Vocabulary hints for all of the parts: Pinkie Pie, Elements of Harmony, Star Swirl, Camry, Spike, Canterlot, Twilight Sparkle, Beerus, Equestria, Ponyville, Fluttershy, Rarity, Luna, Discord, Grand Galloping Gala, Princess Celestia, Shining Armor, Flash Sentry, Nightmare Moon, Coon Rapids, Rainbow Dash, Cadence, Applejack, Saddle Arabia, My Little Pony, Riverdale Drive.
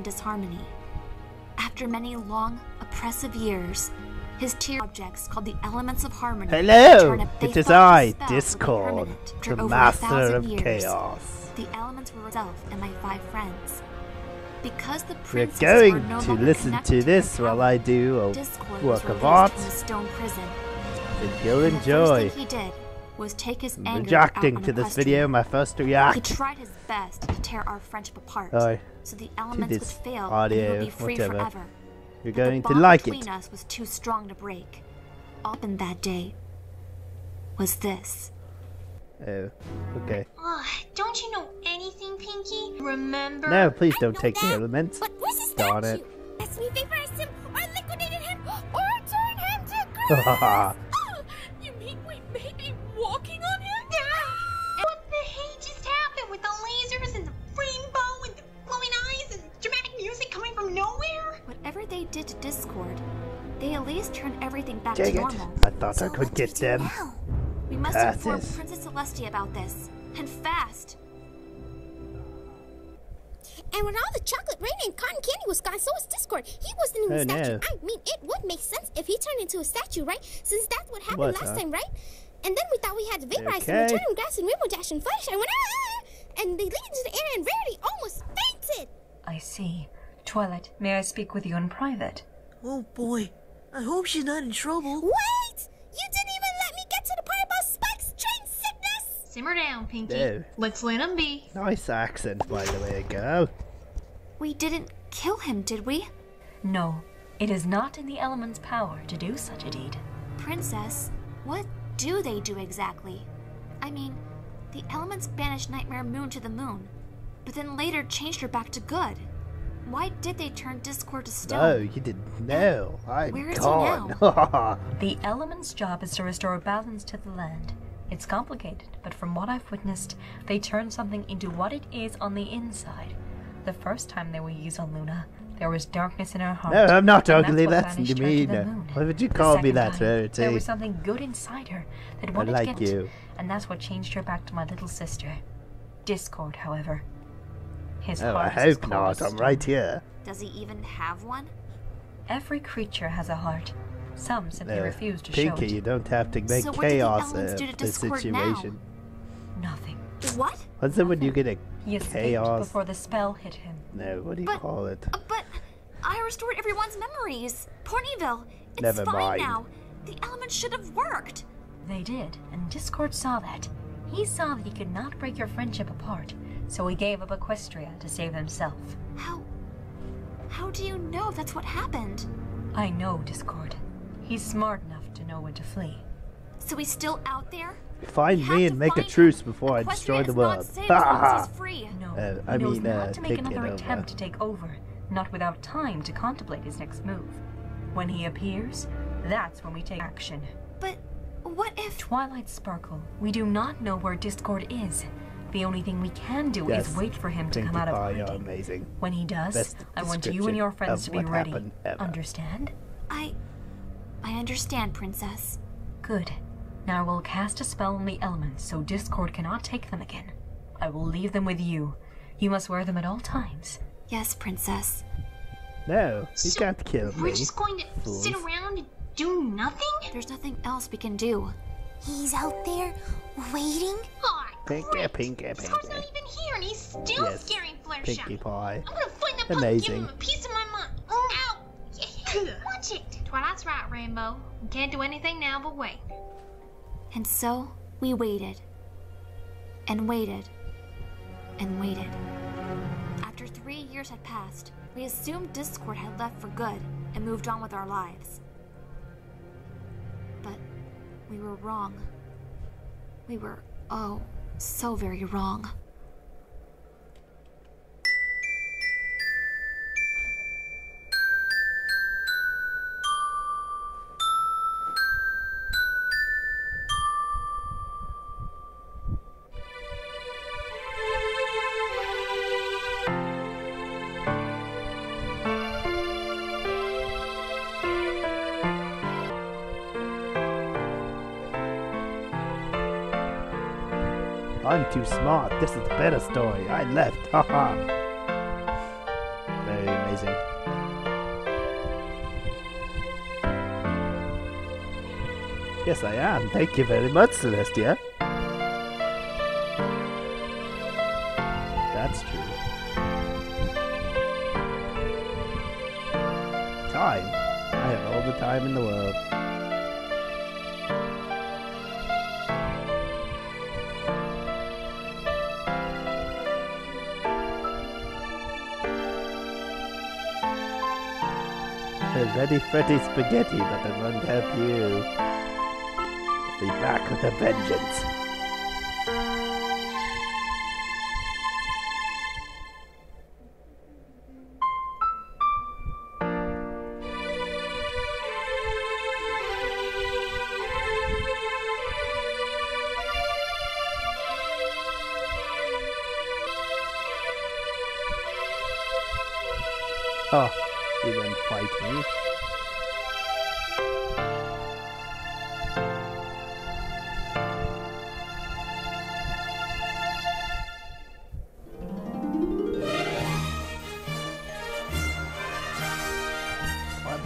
and disharmony. After many long, oppressive years, his tier objects called the Elements of Harmony. Hello! It is I, Discord, the master of chaos. The elements were myself and my five friends. Because the princess You're going no to listen to this while I do a Discord work of art. Stone prison. And you'll enjoy. The first thing he did was take his anger reacting to this video, my first react. He tried his best to tear our friendship apart, so the elements would fail and we'll be free forever. You're going to like it. The bond between us was too strong to break. All happened that day was this. Oh, okay. Don't you know anything, Pinkie? Remember? No, please don't take the elements. Darn it. Yes, we vaporized him, or liquidated him, or turned him to grass. Oh, you mean we may be walking on him? And what the hey just happened with the lasers and the rainbow and the glowing eyes and dramatic music coming from nowhere? Whatever they did to Discord, they at least turned everything back to normal. I thought I could get them. We must inform Princess Celestia about this, and fast. And when all the chocolate rain and cotton candy was gone, so was Discord. He was the new statue. No. I mean, it would make sense if he turned into a statue, right? Since that's what happened last time, right? And then we thought we had to vaporize him, and turn him grass, and Rainbow Dash, and Fluttershy, and they lead into the air, and Rarity almost fainted. I see. Twilight, may I speak with you in private? Oh boy, I hope she's not in trouble. Wait! You didn't even let me get to the part about Spike's train sickness! Simmer down, Pinkie. Let's let him be. Nice accent, by the way, girl. We didn't kill him, did we? No. It is not in the element's power to do such a deed. Princess, what do they do exactly? I mean, the elements banished Nightmare Moon to the moon, but then later changed her back to good. Why did they turn Discord to stone? No, you didn't know. Where is he now? The element's job is to restore balance to the land. It's complicated, but from what I've witnessed, they turn something into what it is on the inside. The first time they were used on Luna, there was darkness in her heart. No, I'm not ugly. That's demean. Why would you call me that, Rarity? There was something good inside her that wanted to get you, and that's what changed her back to my little sister. Discord, however. Oh, I hope not. I'm right here. Does he even have one? Every creature has a heart. Some simply refuse to show it. Pinkie, you don't have to make chaos of the situation. Nothing. What? What's it when you get a chaos before the spell hit him? No, what do you call it? But I restored everyone's memories. Ponyville, it's fine now. The elements should have worked. They did, and Discord saw that. He saw that he could not break your friendship apart. So he gave up Equestria to save himself. How do you know that's what happened? I know, Discord. He's smart enough to know when to flee. So he's still out there? Find me and make a truce before I destroy the world. No, I mean, not to make another attempt to take over, not without time to contemplate his next move. When he appears, that's when we take action. But what if... Twilight Sparkle, we do not know where Discord is. The only thing we can do is wait for him to come out of hiding. Amazing. When he does, I want you and your friends to be ready. Understand? I understand, Princess. Good. Now I will cast a spell on the elements so Discord cannot take them again. I will leave them with you. You must wear them at all times. Yes, Princess. No, you can't kill me. We're just going to sit around and do nothing? There's nothing else we can do. He's out there, waiting? Oh, Pinkie. Discord's not even here and he's still scaring Fluttershy. Pinkie Pie. I'm gonna find that punk and give him a piece of my mind. Ow! Yeah. Watch it! Twilight's right, Rainbow. We can't do anything now but wait. And so, we waited. And waited. And waited. After 3 years had passed, we assumed Discord had left for good and moved on with our lives. But we were wrong. We were, so very wrong. I'm too smart. This is the better story. I left. Haha. Yes, I am. Thank you very much, Celestia. That's true. Time. I have all the time in the world. I'm ready, Freddy Spaghetti, but I won't help you. I'll be back with a vengeance. Oh, he won't fight me.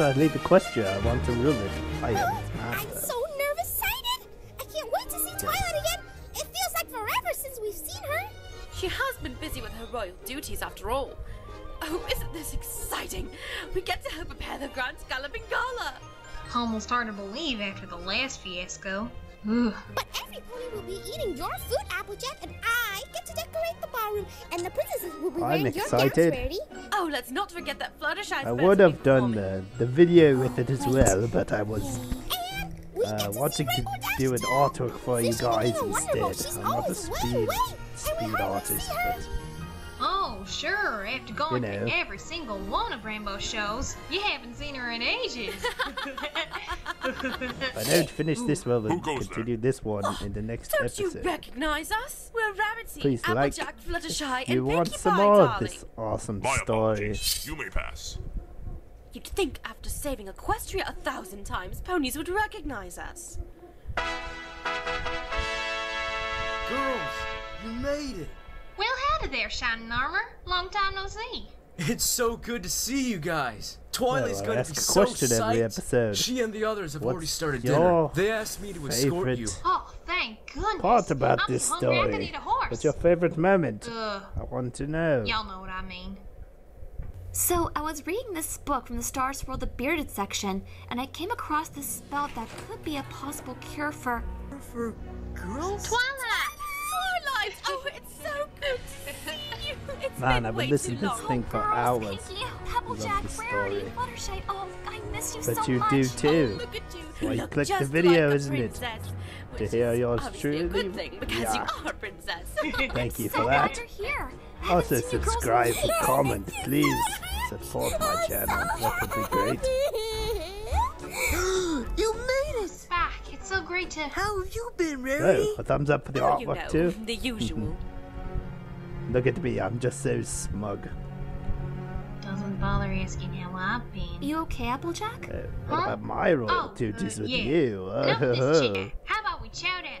After I leave Equestria, I want to rule it. I am its master. I'm so nervous-sighted! I can't wait to see Twilight again! It feels like forever since we've seen her! She has been busy with her royal duties after all. Oh, isn't this exciting? We get to help prepare the Grand Galloping Gala! Almost hard to believe after the last fiasco. Ugh. But every pony will be eating your food, Applejack, and I get to decorate the ballroom, and the princesses will be wearing your gowns, Rarity. Oh, let's not forget that Fluttershy's I would have done the video with it as well, but I was wanting to do an artwork for you guys instead. I'm not a speed artist, but... Oh, sure, after going to every single one of Rainbow's shows, you haven't seen her in ages. If I don't finish this one, we'll continue this one in the next episode. Don't you recognize us? We're Rarity, Applejack, Fluttershy, and Pinkie Pie, darling. You want some more of this awesome story. You may pass. You'd think after saving Equestria 1,000 times, ponies would recognize us. Girls, you made it. Well, howdy there, Shining Armor. Long time no see. It's so good to see you guys. Twilight's going to be so psyched. She and the others have already started dinner. They asked me to escort you. Oh, thank goodness. Part about this story. What's your favorite moment? I want to know. Y'all know what I mean. So, I was reading this book from the Star Swirl, the Bearded section, and I came across this spell that could be a possible cure for... For girls? Twilight! Oh, it's so good to see you. It's Man, I've been listening to this thing for hours. Applejack, Rarity, Fluttershy. Oh, I miss you so much. But you do too. Why you click the video, isn't it? To hear yours truly. Yeah. Thank you for that. Also, subscribe and comment, please. Support my channel. That would be great. You made it. It's so great to. How have you been, Rarity? Oh, a thumbs up for the artwork too. The usual. Look at me, I'm just so smug. Doesn't bother asking how I've been. You okay, Applejack? What about my royal duties with you? How about we chow down?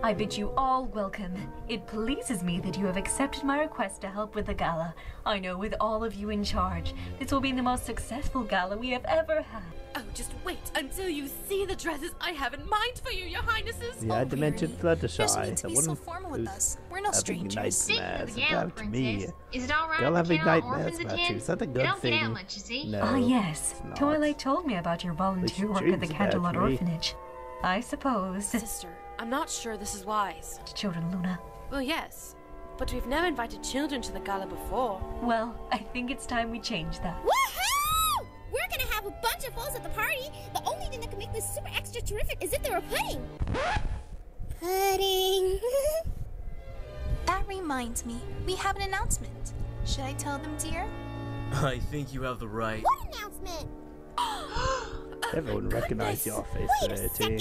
I bid you all welcome. It pleases me that you have accepted my request to help with the gala. I know with all of you in charge, this will be the most successful gala we have ever had. Oh, just wait until you see the dresses I have in mind for you, your highnesses. Yeah, I mentioned Fluttershy. I wouldn't We're no strangers. About me. Is it all right? Girl having nightmares about you. Is that a good thing? No, yes. Twilight told me about your volunteer work at the Canterlot orphanage. I suppose. Sister. I'm not sure this is wise. Children, Luna. Well, yes, but we've never invited children to the gala before. Well, I think it's time we change that. Woohoo! We're gonna have a bunch of balls at the party. The only thing that can make this super extra terrific is if there were pudding. Pudding. That reminds me, we have an announcement. Should I tell them, dear? I think you have the right. What announcement? Everyone recognized your face there, too.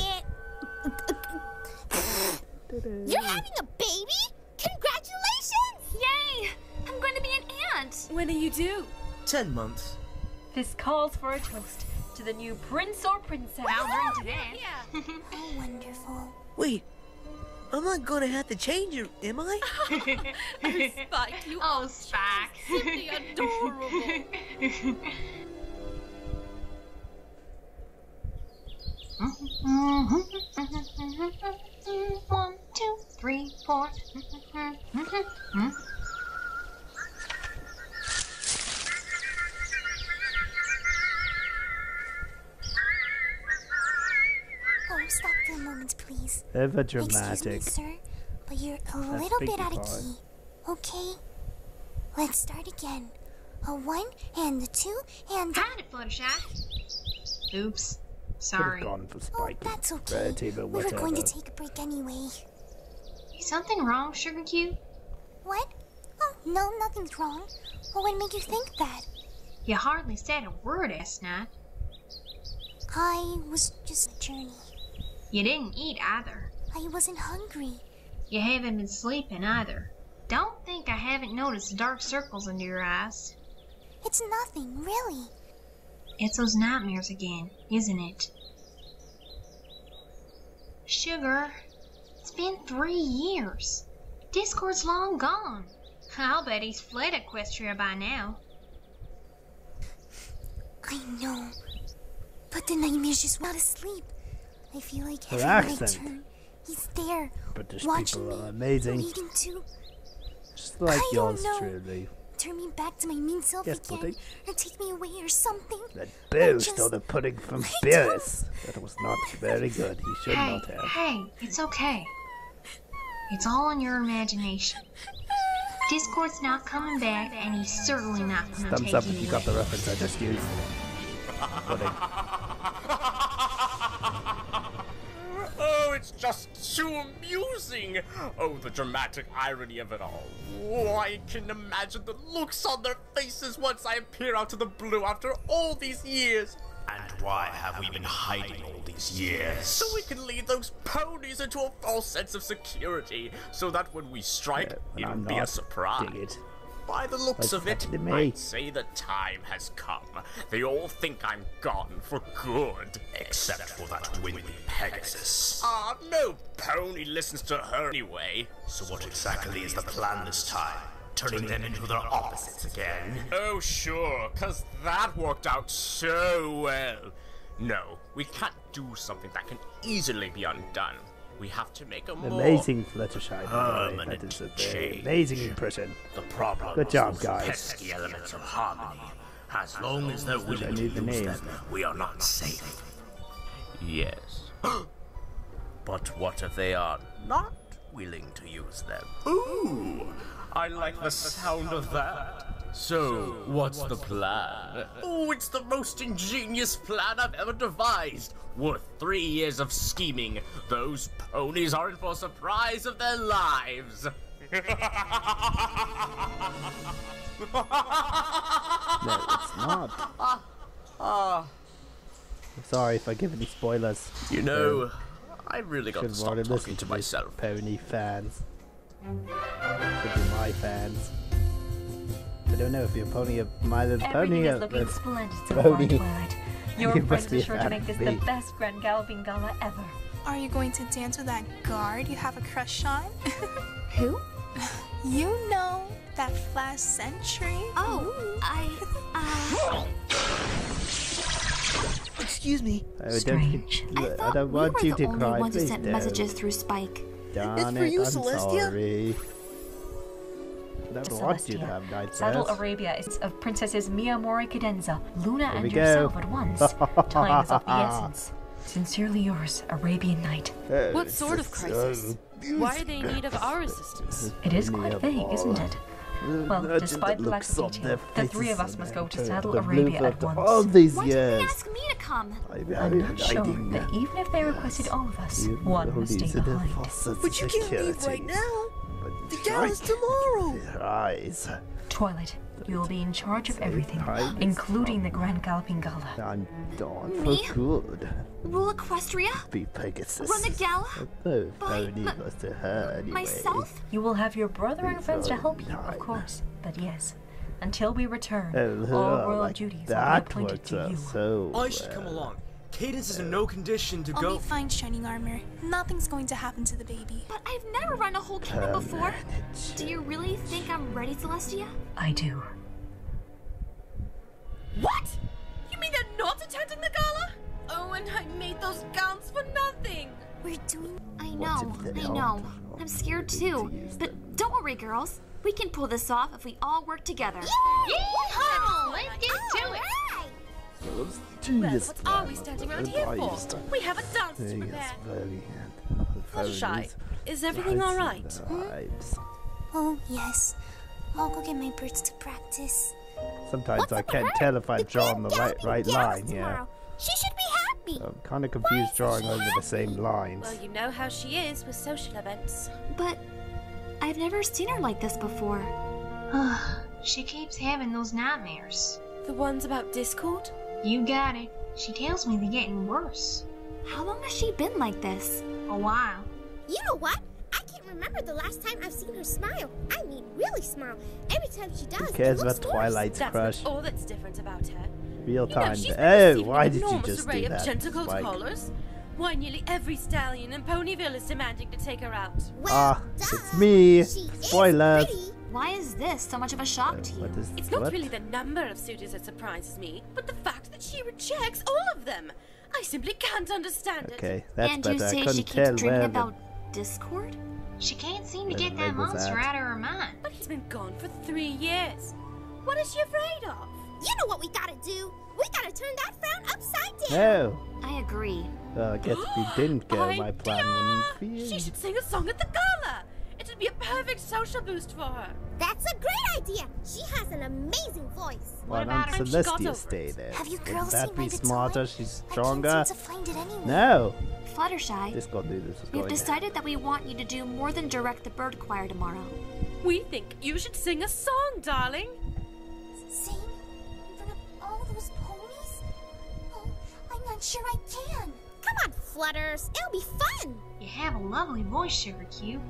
You're having a baby? Congratulations! Yay! I'm going to be an aunt! When are you due? 10 months. This calls for a toast to the new prince or princess. Wow, today. Yeah. Oh, wonderful. Wait, I'm not going to have to change it, am I? Oh, Spike, you are simply adorable. want. Oh, stop for a moment, please. Ever dramatic. Excuse me, sir, but you're a little bit out of key. Okay? Let's start again. A one, and the two, and the... Had it, Fluttershy. Oops. Sorry. Gone for Spike. Oh, that's okay. Rarity, we were going to take a break anyway. Is something wrong, Sugar Cube? What? Oh, no, nothing's wrong. What would make you think that? You hardly said a word last night. I was just on a journey. You didn't eat either. I wasn't hungry. You haven't been sleeping either. Don't think I haven't noticed dark circles under your eyes. It's nothing, really. It's those nightmares again, isn't it? Sugar, it's been 3 years. Discord's long gone. I'll bet he's fled Equestria by now. I know, but the nightmare's just not asleep. I feel like every turn, he's there, British watching me, amazing. Reading too. Just like yours truly. Turn me back to my mean self again, or take me away or something. That Bill stole the pudding from Beerus. That was not very good. He should not have. Hey, it's okay. It's all in your imagination. Discord's not coming back, and he's certainly not going to take you. Thumbs up if you got the reference I just used. Pudding. Oh, it's just too amusing! Oh, the dramatic irony of it all. Oh, I can imagine the looks on their faces once I appear out of the blue after all these years. And why have we been hiding all these years? So we can lead those ponies into a false sense of security, so that when we strike, it will be a surprise. By the looks of it, I'd say the time has come. They all think I'm gone for good. Except for that windy Pegasus. Ah, no pony listens to her anyway. So what exactly is the plan this time? Turning them into their opposites again? Oh sure, cause that worked out so well. No, we can't do something that can easily be undone. We have to make a more amazing Fluttershy. That is a very amazing impression. The problem good job, guys. Pesky elements of harmony. As long as they're willing to use them, we are not safe. Yes. But what if they are not willing to use them? Ooh! I like the sound of that. So, what's the plan? Oh, it's the most ingenious plan I've ever devised. Worth 3 years of scheming. Those ponies are in for a surprise of their lives. No, it's not. I'm sorry if I give any spoilers. You know, I really got to stop talking to myself. Pony fans. Could be my fans. I don't know if you're pony of my little pony or looking splendid, pony. Your friends are sure to make this the best Grand Galloping Gala ever. Are you going to dance with that guard you have a crush on? Who? You know, that Flash Sentry. Oh, excuse me. Strange. I don't want you to cry. I thought we were the only ones who sent messages through Spike. Darn it, I'm sorry. Celestia. Saddle Arabia is of Princesses Miyamori Cadenza, Luna and yourself at once. Time is of the essence. Sincerely yours, Arabian Knight. What sort of crisis? Why are they in need of our assistance? It is quite vague, isn't it? Well, despite the lack of detail, the three of us must go to Saddle Arabia at once. All these years. Why did they ask me to come? I'm not sure that even if they requested all of us, one would stay behind. But you can't leave right now. The gala's tomorrow! Twilight, you will be in charge of everything, including the Grand Galloping Gala. I'm gone for good. Rule Equestria? Be Pegasus. Run the gala? Myself? You will have your brother and friends to help you, of course. But yes, until we return, all royal duties will be appointed to you. I should come along. Cadence is in no condition to go. I'll be fine, Shining Armor. Nothing's going to happen to the baby. But I've never run a whole kingdom before. Do you really think I'm ready, Celestia? I do. What? You mean they're not attending the gala? Oh, and I made those gowns for nothing. We're doing... I know. I'm scared too. But don't worry, girls. We can pull this off if we all work together. Yay! Yeehaw! Let's get to it! Well, what's are we standing around here for? We have a dance to prepare. Fluttershy, is everything all right? Hmm? Oh, yes. I'll go get my birds to practice. Sometimes I can't tell if I'm drawing the right line, yeah. She should be happy. I'm kind of confused drawing over the same lines. Well, you know how she is with social events. But I've never seen her like this before. She keeps having those nightmares. The ones about Discord? You got it. She tells me they're getting worse. How long has she been like this? A while. You know what? I can't remember the last time I've seen her smile. I mean, really smile. Every time she does, it looks Twilight's crush. That's all that's different about her. Real time. You know, oh, why did you just do that, Spike? Why nearly every stallion in Ponyville is demanding to take her out. Well, it's me. Spoilers. Why is this so much of a shock to you? It's not really the number of suitors that surprises me, but the fact that she rejects all of them. I simply can't understand it. Okay, that's better. I couldn't tell dreaming about Discord? She can't seem to get that monster out of her mind. But he's been gone for 3 years. What is she afraid of? You know what we gotta do? We gotta turn that frown upside down. No. I agree. I guess if you didn't go, my plan wouldn't be in. She should sing a song at the gala. It would be a perfect social boost for her. That's a great idea. She has an amazing voice. Why don't Celestia stay there? Have you girls seen my smarter? She's stronger. I can't seem to find it anyway. No. Fluttershy, we've decided that we want you to do more than direct the bird choir tomorrow. We think you should sing a song, darling. Sing? In front of all those ponies? Oh, I'm not sure I can. Come on, Flutters. It'll be fun. You have a lovely voice, Sugar Cube.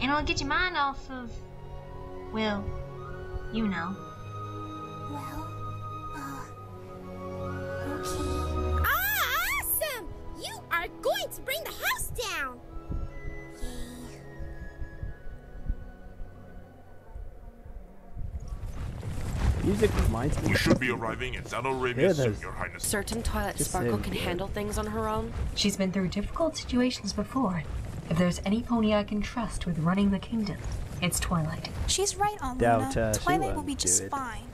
And it'll get your mind off of... well, you know. Well, okay. Awesome! You are going to bring the house down! Yay. Music reminds me. We should be arriving at Saddle Arabia soon, Your Highness. Certain Twilight Sparkle can handle things on her own. She's been through difficult situations before. If there's any pony I can trust with running the kingdom, it's Twilight. She's right on Luna. Twilight will be just fine.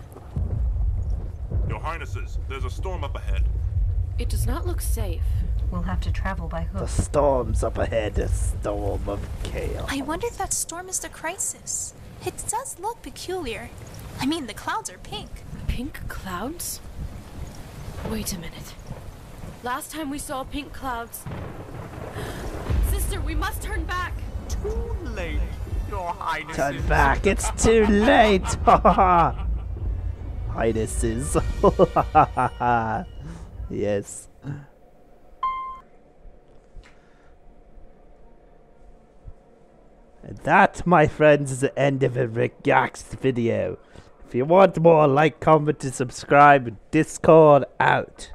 Your Highnesses, there's a storm up ahead. It does not look safe. We'll have to travel by hook. The storm's up ahead, a storm of chaos. I wonder if that storm is the crisis. It does look peculiar. I mean, the clouds are pink. Pink clouds? Wait a minute. Last time we saw pink clouds... We must turn back. Too late, Your Highness. Turn back. It's too late. Highnesses. Yes. And that, my friends, is the end of a reacts video. If you want more, like, comment, and subscribe. Discord out.